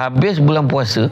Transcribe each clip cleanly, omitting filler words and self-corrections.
Habis bulan puasa,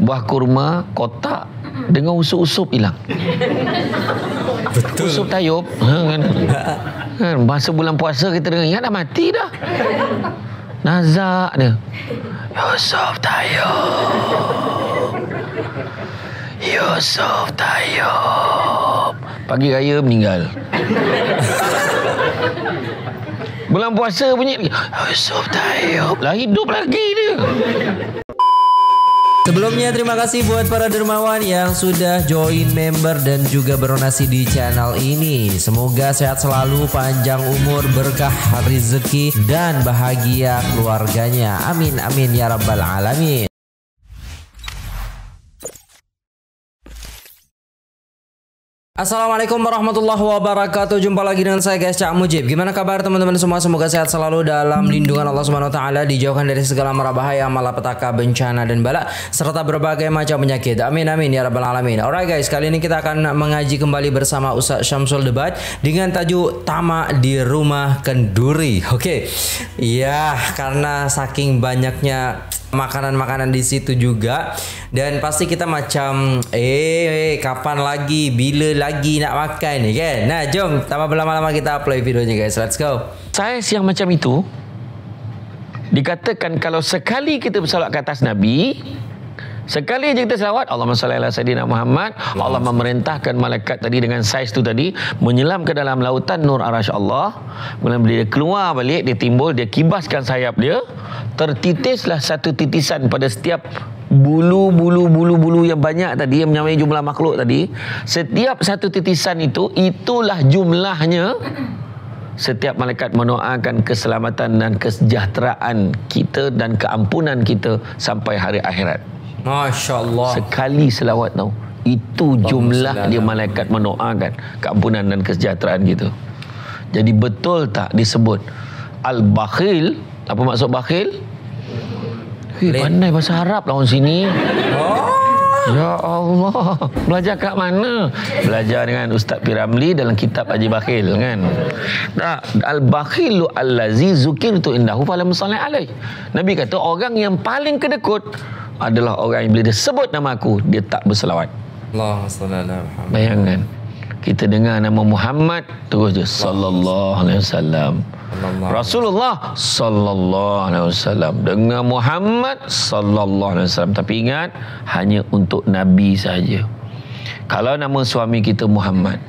buah kurma, kotak dengan usup-usup hilang. Betul. Usup Taiyoob. Masa bulan puasa kita dengar, ingat dah mati dah. Nazak dia. Yusuf Taiyoob. Pagi raya meninggal. Bulan puasa bunyi lagi. Yusuf Taiyoob. Lah hidup lagi dia. Sebelumnya terima kasih buat para dermawan yang sudah join member dan juga berdonasi di channel ini. Semoga sehat selalu, panjang umur, berkah rezeki dan bahagia keluarganya. Amin amin ya rabbal alamin. Assalamualaikum warahmatullahi wabarakatuh. Jumpa lagi dengan saya guys, Cak Mujib. Gimana kabar teman-teman semua? Semoga sehat selalu dalam lindungan Allah Subhanahu wa taala, dijauhkan dari segala mara bahaya, malapetaka, bencana dan bala serta berbagai macam penyakit. Amin amin ya rabbal alamin. Alright guys, kali ini kita akan mengaji kembali bersama Ustaz Syamsul Debat dengan tajuk Tamak di Rumah Kenduri. Oke. Ya, karena saking banyaknya makanan-makanan di situ juga, dan pasti kita macam kapan lagi, bila lagi nak makan ni kan. Nah, jom tanpa berlama-lama kita upload videonya guys, let's go. Saiz yang macam itu dikatakan kalau sekali kita bersalawat ke atas Nabi, sekali je kita selawat Allahumma salli ala sayyidina Muhammad, Allah memerintahkan malaikat tadi dengan saiz tu tadi menyelam ke dalam lautan nur arasy Allah. Kemudian dia keluar balik, dia timbul, dia kibaskan sayap dia, tertitislah satu titisan pada setiap bulu yang banyak tadi yang menyamai jumlah makhluk tadi. Setiap satu titisan itu, itulah jumlahnya. Setiap malaikat mendoakan keselamatan dan kesejahteraan kita dan keampunan kita sampai hari akhirat. Masya Allah. Sekali selawat tau, itu jumlah dia malaikat mendoakan keampunan dan kesejahteraan kita. Jadi betul tak disebut Al-Bakhil? Apa maksud bakhil? Pandai bahasa Arab lah orang sini. Ya Allah, belajar kat mana? Belajar dengan Ustaz Piramli dalam kitab Haji Bakhil kan. Al-Bakhilu allazi zukirtu indahu falam salli alaihi. Nabi kata orang yang paling kedekut adalah orang yang bila dia sebut nama aku, dia tak berselawat. Allahumma salli ala Muhammad. Bayangkan, kita dengar nama Muhammad terus je sallallahu alaihi wasallam. Rasulullah sallallahu alaihi wasallam. Dengar Muhammad sallallahu alaihi wasallam, tapi ingat hanya untuk nabi saja. Kalau nama suami kita Muhammad,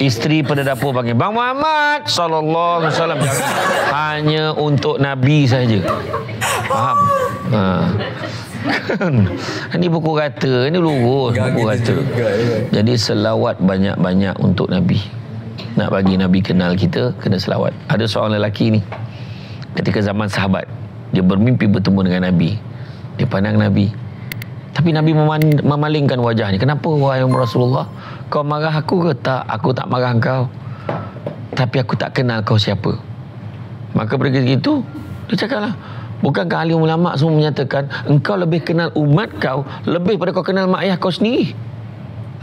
isteri pada dapur panggil Bang Muhammad sallallahu alaihi wasallam, hanya untuk nabi saja. Faham? Ha. Ini buku rata, ini lurus buku rata. Jadi selawat banyak-banyak untuk Nabi. Nak bagi Nabi kenal kita, kena selawat. Ada seorang lelaki ni, ketika zaman sahabat, dia bermimpi bertemu dengan Nabi. Dia pandang Nabi, tapi Nabi memalingkan wajahnya. Kenapa wahai Rasulullah? Kau marah aku ke? Tak, aku tak marah kau, tapi aku tak kenal kau siapa. Maka pada ketika itu dia cakap lah, bukankah ahli ulama semua menyatakan engkau lebih kenal umat kau lebih pada kau kenal mak ayah kau sendiri?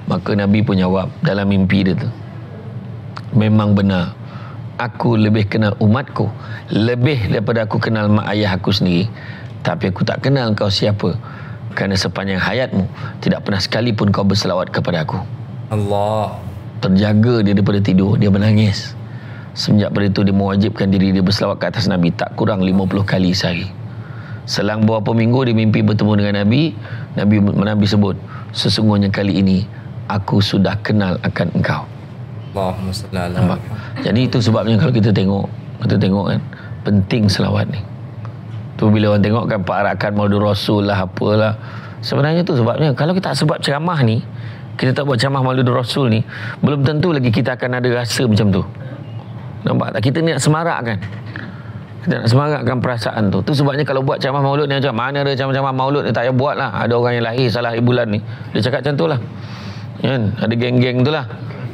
Maka Nabi pun jawab dalam mimpi dia tu, memang benar, aku lebih kenal umatku lebih daripada aku kenal mak ayah aku sendiri, tapi aku tak kenal kau siapa, kerana sepanjang hayatmu tidak pernah sekalipun kau berselawat kepada aku. Allah terjaga dia daripada tidur, dia menangis. Semenjak pada itu dia mewajibkan diri dia berselawat ke atas Nabi tak kurang 50 kali sehari. Selang beberapa minggu dia mimpi bertemu dengan Nabi. Nabi sebut, sesungguhnya kali ini aku sudah kenal akan engkau. Allahumma salli ala Muhammad. Jadi itu sebabnya kalau kita tengok kan penting selawat ni. Tu bila orang tengok kan parakan maulid Rasul lah apalah. Sebenarnya tu sebabnya kalau kita tak sebab ceramah ni, kita tak buat ceramah maulid Rasul ni, belum tentu lagi kita akan ada rasa macam tu. Nampak tak? Kita ni nak semarakkan. Kita nak semarakkan perasaan tu. Tu sebabnya kalau buat ceramah maulud ni macam mana ada ceramah maulud ni, tak payah buat lah. Ada orang yang lahir salah bulan ni, dia cakap macam tu lah. Ada geng-geng tu lah.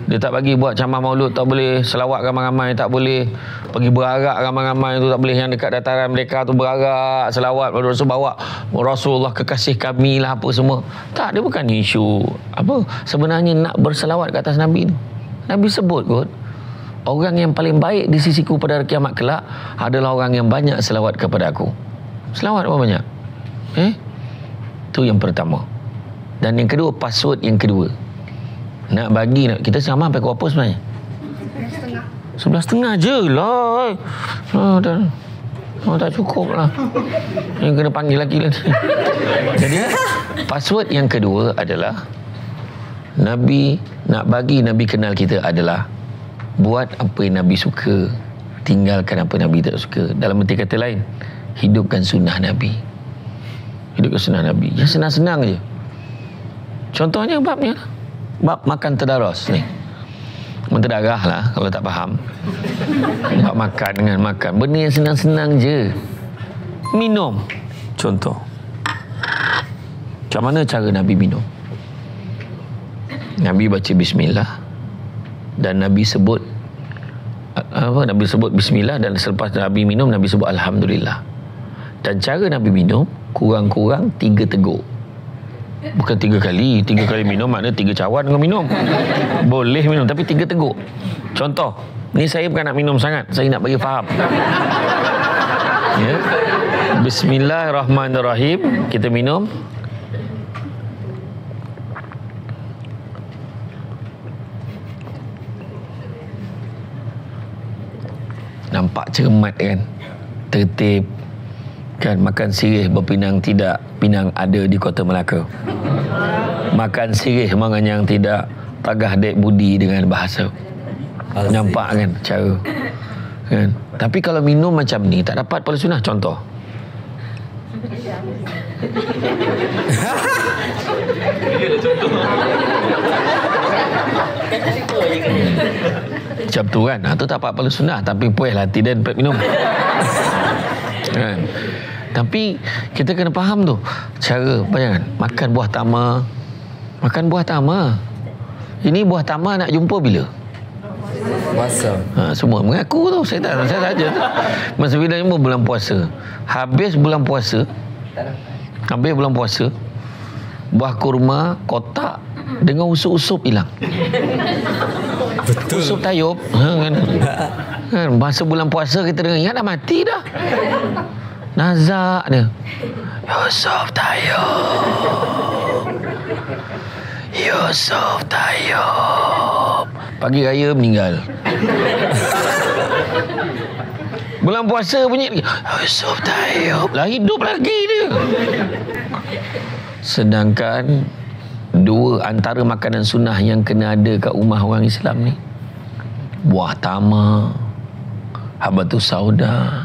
Dia tak bagi buat ceramah maulud, tak boleh. Selawat ramai-ramai tak boleh. Pergi berarak ramai-ramai tu tak boleh. Yang dekat dataran mereka tu berarak, selawat, Rasul bawa Rasulullah kekasih kami lah apa semua. Tak, dia bukan isu. Apa? Sebenarnya nak berselawat ke atas Nabi tu. Nabi sebut kot. Orang yang paling baik di sisiku pada hari kiamat kelak adalah orang yang banyak selawat kepada aku. Selawat apa banyak? Itu yang pertama. Dan yang kedua, password yang kedua. Nak bagi, kita sama sampai ke apa sebenarnya? 11.30 je lah. Tak cukup lah. Yang kena panggil lagi lah. Jadi password yang kedua adalah Nabi nak bagi Nabi kenal kita adalah buat apa yang Nabi suka, tinggalkan apa Nabi tak suka. Dalam erti kata lain, hidupkan sunnah Nabi. Hidupkan sunnah Nabi. Ya, senang-senang je. Contohnya babnya, bab makan terdaros ni. Menterdarah lah kalau tak faham. Bab makan dengan makan. Benda yang senang-senang je. Minum. Contoh. Macam mana cara Nabi minum? Nabi baca bismillah. Dan Nabi sebut apa? Nabi sebut bismillah, dan selepas Nabi minum Nabi sebut alhamdulillah. Dan cara Nabi minum kurang-kurang 3 teguk. Bukan 3 kali. 3 kali minum maknanya 3 cawan kau minum. Boleh minum tapi 3 teguk. Contoh, ni saya bukan nak minum sangat, saya nak bagi faham. Ya. Bismillahirrahmanirrahim, kita minum. Nampak cermat kan? Tertib kan? Makan sirih berpinang tidak, pinang ada di Kota Melaka. Makan sirih menganyang tidak, tagah dek budi dengan bahasa. Nampak kan cara kan? Tapi kalau minum macam ni tak dapat pahala sunah. Contoh macam tu kan, tu tak apa-apa sunnah, tapi puas hati dan minum kan. Tapi kita kena faham tu cara. Bayangkan makan buah tama. Makan buah tama, ini buah tama nak jumpa bila? Puasa. Semua mengaku tu, saya saja. Masa bila jumpa? Bulan puasa. Habis bulan puasa, habis bulan puasa, buah kurma kotak dengan usup-usup hilang. Betul. Yusuf Taiyoob kan? Kan masa bulan puasa kita dengar, ingat dah mati dah. Nazak dia, Yusuf Taiyoob, Yusuf Taiyoob. Pagi raya meninggal. Bulan puasa bunyi, Yusuf Taiyoob. Lah hidup lagi dia. Sedangkan dua antara makanan sunnah yang kena ada kat rumah orang Islam ni, buah tama, habatus sauda,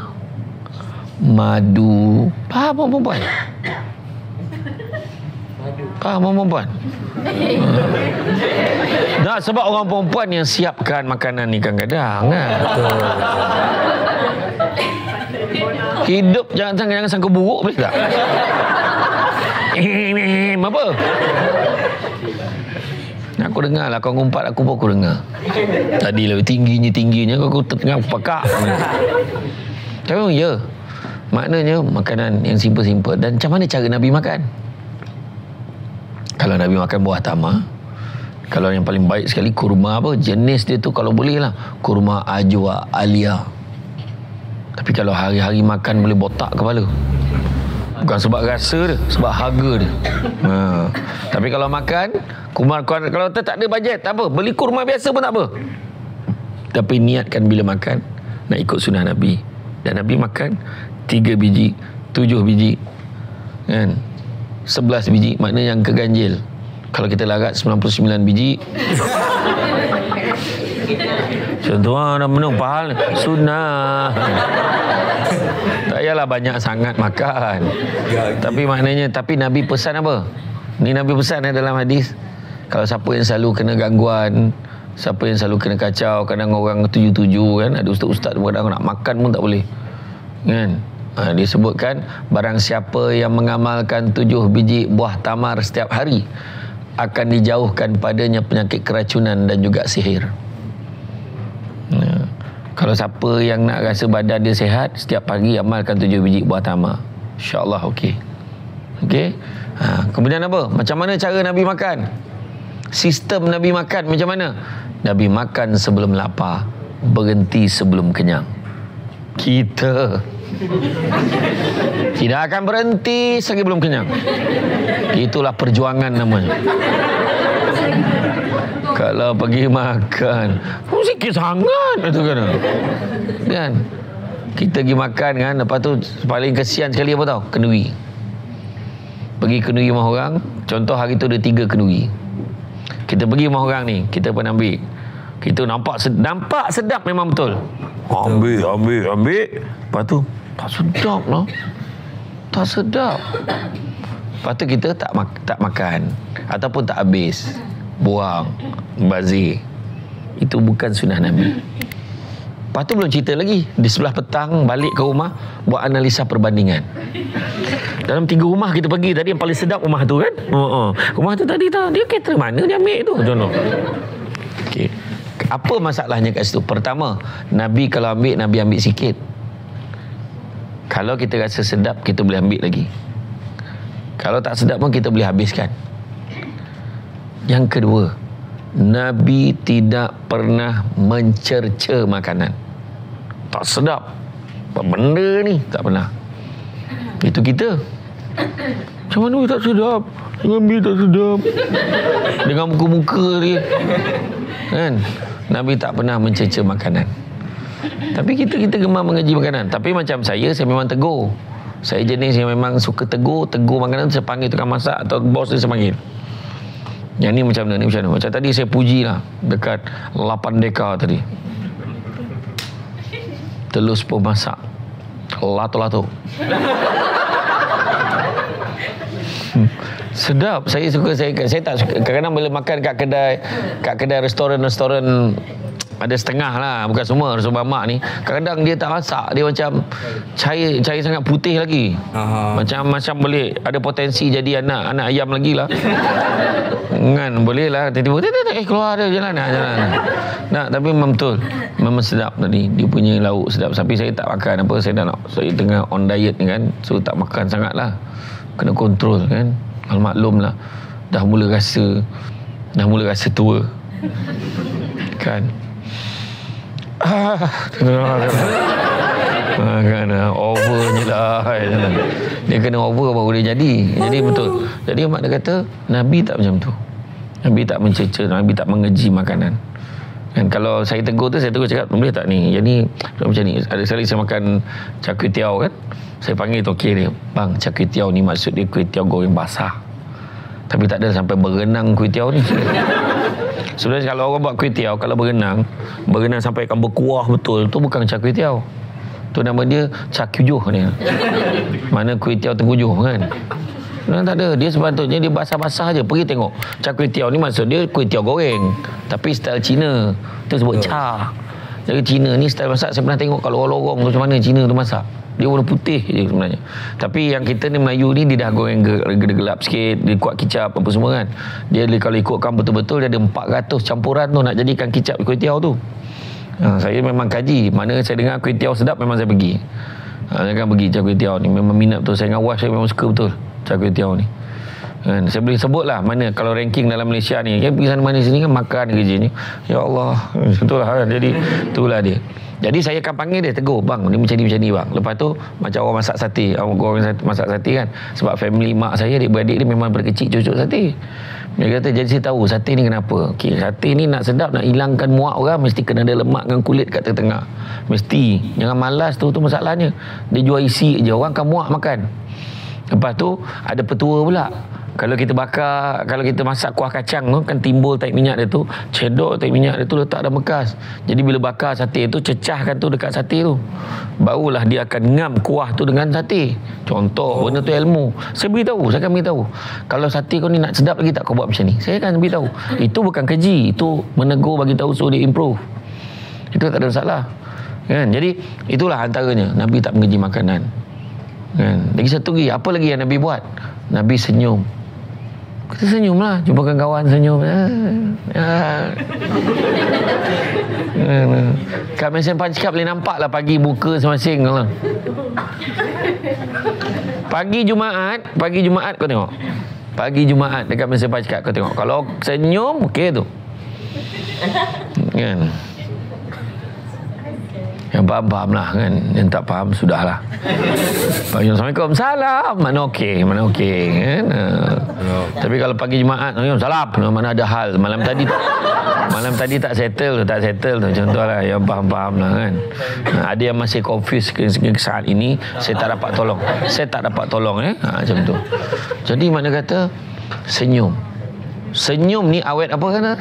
madu. Faham apa perempuan? Faham apa perempuan? Nah, sebab orang perempuan yang siapkan makanan ni kadang-kadang kan. Hidup jangan sangka buruk, boleh tak? Apa? Aku dengar lah, kau ngumpat aku pun aku dengar. Tadi lebih tingginya, kau tertengah aku pakak. Tapi ya, maknanya makanan yang simple-simple. Dan macam mana cara Nabi makan? Kalau Nabi makan buah tama, kalau yang paling baik sekali kurma apa, jenis dia tu kalau boleh lah, kurma ajwa alia. Tapi kalau hari-hari makan boleh botak kepala. Bukan sebab rasa dia, sebab harga dia. Tapi kalau makan, kalau tak ada bajet, tak apa. Beli kurma biasa pun tak apa. Tapi niatkan bila makan, nak ikut sunnah Nabi. Dan Nabi makan 3 biji, 7 biji, kan? 11 biji, maknanya yang keganjil. Kalau kita larat 99 biji. Contohnya, nak menung pahal, sunnah. Tak payahlah banyak sangat makan. Tapi maknanya, tapi Nabi pesan apa? Ni Nabi pesan dalam hadis. Kalau siapa yang selalu kena gangguan, siapa yang selalu kena kacau, kadang orang tuju-tuju kan, ada ustaz-ustaz kadang nak makan pun tak boleh. Kan? Disebutkan, barang siapa yang mengamalkan 7 biji buah tamar setiap hari, akan dijauhkan padanya penyakit keracunan dan juga sihir. Kalau siapa yang nak rasa badan dia sihat, setiap pagi amalkan 7 biji buah tama. InsyaAllah okey. Okey. Kemudian apa? Macam mana cara Nabi makan? Sistem Nabi makan macam mana? Nabi makan sebelum lapar. berhenti sebelum kenyang. Kita tidak akan berhenti selagi belum kenyang. Itulah perjuangan namanya. Kalau pergi makan, sikit sangat itu kan. Kan? Kita pergi makan kan, lepas tu paling kesian sekali apa tahu? Kenduri. Pergi kenduri rumah orang, contoh hari tu ada 3 kenduri. Kita pergi rumah orang ni, kita pun ambil. Kita nampak sedap memang betul. Ambil. Lepas tu tak sedap lah. Tak sedap. Lepas tu kita tak makan ataupun tak habis. Buang, bazir. Itu bukan sunnah Nabi. Lepas tu belum cerita lagi. Di sebelah petang balik ke rumah buat analisa perbandingan. Dalam 3 rumah kita pergi tadi yang paling sedap rumah tu kan? Rumah tu tadi tahu dia kata mana dia ambil tu. Contoh. Okey. Apa masalahnya kat situ? Pertama, Nabi kalau ambil, Nabi ambil sikit. Kalau kita rasa sedap, kita boleh ambil lagi. Kalau tak sedap pun, kita boleh habiskan. Yang kedua, Nabi tidak pernah mencerca makanan. Tak sedap. Apa benda ni? Tak pernah. Itu kita. Macam mana tak sedap? Dengan ambil tak sedap. Dengan muka-muka dia. Kan? Nabi tak pernah mencerca makanan. Tapi kita gemar mengaji makanan. Tapi macam saya memang tegur. Saya jenis yang memang suka tegur makanan. Saya panggil tukang masak atau bos dia saya panggil. Yang ni macam mana, ni macam mana. Macam tadi saya puji lah dekat 8 deka tadi. Telus pemasak. Lato-lato. Sedap, saya suka. Saya tak suka kadang-kadang bila makan kat kedai restoran ada setengah lah, bukan semua restoran mak ni. Kadang-kadang dia tak masak, dia macam cair sangat putih lagi. Macam boleh ada potensi jadi anak ayam lagi lah. Kan boleh lah tiba-tiba keluar dia jalan. Nah, tapi memang betul. Memang sedap tadi dia punya lauk sedap. Tapi saya tak makan apa, saya tengah on diet ni kan. So tak makan sangat lah. Kena kontrol kan. Maklum lah. Dah mula rasa tua. Kan. Kan over je lah. Dia kena over baru dia jadi. Jadi betul. Jadi mak dia kata Nabi tak macam tu. Nabi tak mencerca, Nabi tak mengeji makanan. Kan kalau saya tegur tu, saya tegur cakap boleh tak ni? Jadi macam ni. Ada sekali saya makan char kway teow kan. Saya panggil tokek dia, bang, char kway teow ni maksud dia kway teow goreng basah. Tapi tak ada sampai berenang kway teow ni. Sebenarnya kalau orang buat kway teow, kalau berenang sampai akan berkuah betul, tu bukan char kway teow. Tu nama dia char kujuh ni. Mana kway teow tengkujuh kan. Nah, tak ada. Dia sepatutnya dia basah-basah je. Pergi tengok. Char kway teow ni maksud dia kway teow goreng. Tapi style Cina. Tu sebut char. Jadi Cina ni style masak saya pernah tengok kalau lorong tu macam mana Cina tu masak. Dia warna putih je sebenarnya. Tapi yang kita ni Melayu ni dia dah goreng gelap sikit, dia kuat kicap apa semua kan. Dia kalau ikutkan betul-betul dia ada 400 campuran tu nak jadikan kicap kway teow tu. Saya memang kaji. Mana saya dengar kway teow sedap memang saya pergi. Saya akan pergi char kway teow ni. Memang minat betul. Saya dengan wife saya memang suka betul char kway teow ni. Kan, saya boleh sebut lah mana kalau ranking dalam Malaysia ni. Kan pergi sana mana sini kan makan kerjanya. Ya Allah. Itulah kan. Jadi itulah dia. Jadi saya akan panggil dia, tegur, bang, dia macam ni bang. Lepas tu macam orang masak sate, orang masak sate kan. Sebab family mak saya, adik-beradik dia memang berkecil cucuk sate. Dia kata jadi saya tahu sate ni kenapa. Okey, sate ni nak sedap, nak hilangkan muak orang mesti kena ada lemak dengan kulit kat tengah-tengah. Mesti. Jangan malas tu masalahnya. Dia jual isi je, orang akan muak makan. Lepas tu ada petua pula. Kalau kita bakar, kalau kita masak kuah kacang tu, kan timbul taik minyak dia tu, cedok taik minyak dia tu letak dalam bekas. Jadi bila bakar sate tu, cecahkan tu dekat sate tu. Barulah dia akan ngam kuah tu dengan sate. Contoh, benda tu ilmu. Saya akan beritahu. Kalau sate kau ni nak sedap lagi tak kau buat macam ni? Saya akan beritahu. Itu bukan keji, itu menegur bagi tahu suruh dia improve. Itu tak ada masalah. Kan? Jadi itulah antaranya. Nabi tak mengeji makanan. Kan? Lagi satu, apa lagi yang Nabi buat? Nabi senyum. Kita senyumlah, jumpa kawan senyum. Kat mesin punch card boleh nampak lah pagi buka semasing lah. Pagi Jumaat kau tengok. Pagi Jumaat dekat mesin punch card kau tengok. Kalau senyum, okey tu. Kan? Yang paham-paham lah kan. Yang tak paham sudahlah. Panggil Assalamualaikum. Salam. Mana okey. Mana okey kan. Tapi kalau pagi Jumaat. Salam. Mana ada hal. Malam tadi tak settle. Tak settle. Contohlah. Yang paham-paham lah kan. Ada yang masih confused ke saat ini. Saya tak dapat tolong. Macam tu. Jadi mana kata. Senyum. Senyum ni awet apa kena?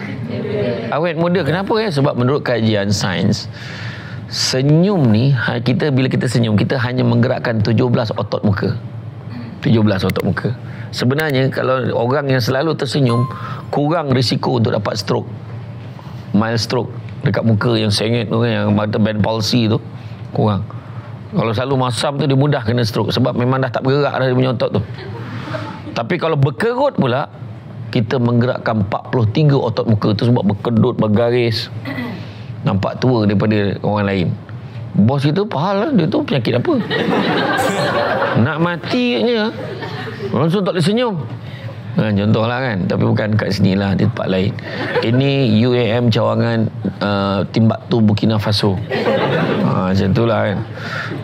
Awet muda. Kenapa ya? Sebab menurut kajian sains, senyum ni kita bila kita senyum kita hanya menggerakkan 17 otot muka. 17 otot muka. Sebenarnya kalau orang yang selalu tersenyum kurang risiko untuk dapat stroke. Mild stroke dekat muka yang sengit tu kan, yang mata band palsy tu kurang. Kalau selalu masam tu dia mudah kena stroke sebab memang dah tak bergerak dah dia punya otot tu. Tapi kalau berkerut pula kita menggerakkan 43 otot muka tu sebab berkedut, bergaris. Nampak tua daripada orang lain. Bos kita pahal lah. Dia tu penyakit apa? Nak mati katnya. Langsung tak boleh senyum. Contoh lah kan. Tapi bukan kat sini lah. Di tempat lain. Ini UAM cawangan Timbuktu Burkina Faso. Macam tu lah kan.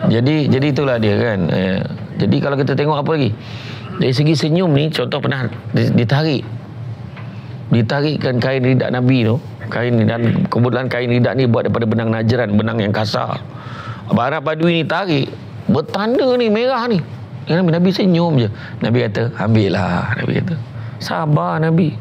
Jadi itulah dia kan. Jadi kalau kita tengok apa lagi? Dari segi senyum ni, contoh pernah ditarikkan kain ridak Nabi tu. Dan kebetulan kain ridak ni buat daripada benang najran, benang yang kasar. Bara Badui ni tarik, bertanda ni, merah ni. Nabi senyum je. Nabi kata, ambil lah. Nabi kata, sabar Nabi.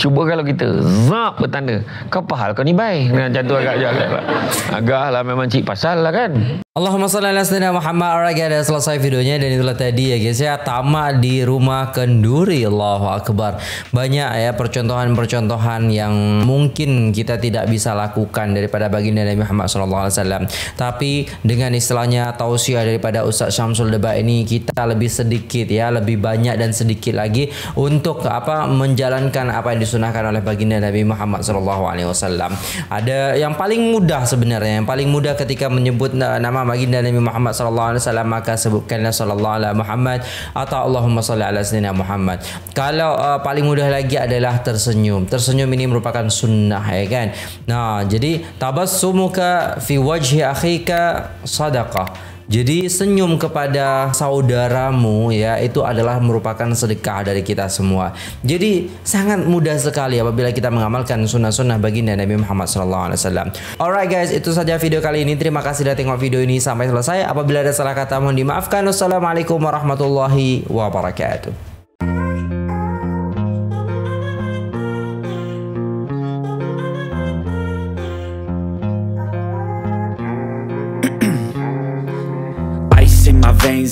Cuba kalau kita zap bertanda, kau pahal kau ni baik. Macam tu agak lah memang cik pasal lah kan. Allahumma salli ala sayyidina Muhammad. Alright guys, dah selesai videonya dan itulah tadi ya guys ya, tamak di rumah kenduri. Allahu akbar. Banyak ya percontohan-percontohan yang mungkin kita tidak bisa lakukan daripada baginda Nabi Muhammad sallallahu alaihi wasallam. Tapi dengan istilahnya tausiah daripada Ustaz Syamsul Debat ini kita lebih sedikit ya, lebih banyak dan sedikit lagi untuk apa menjalankan apa yang disunahkan oleh baginda Nabi Muhammad sallallahu alaihi wasallam. Ada yang paling mudah sebenarnya, yang paling mudah ketika menyebut nama baginda Nabi Muhammad sallallahu alaihi wasallam maka sebutkanlah sallallahu alaihi Muhammad atau Allahumma salli ala sayyidina Muhammad. Kalau paling mudah lagi adalah tersenyum. Tersenyum ini merupakan sunnah ya kan. Nah, jadi tabassumuka fi wajhi akhika sadaqah. Jadi senyum kepada saudaramu ya itu adalah merupakan sedekah dari kita semua. Jadi sangat mudah sekali apabila kita mengamalkan sunnah-sunnah baginda Nabi Muhammad SAW. Alright guys, itu saja video kali ini. Terima kasih sudah tengok video ini sampai selesai. Apabila ada salah kata mohon dimaafkan. Wassalamualaikum warahmatullahi wabarakatuh.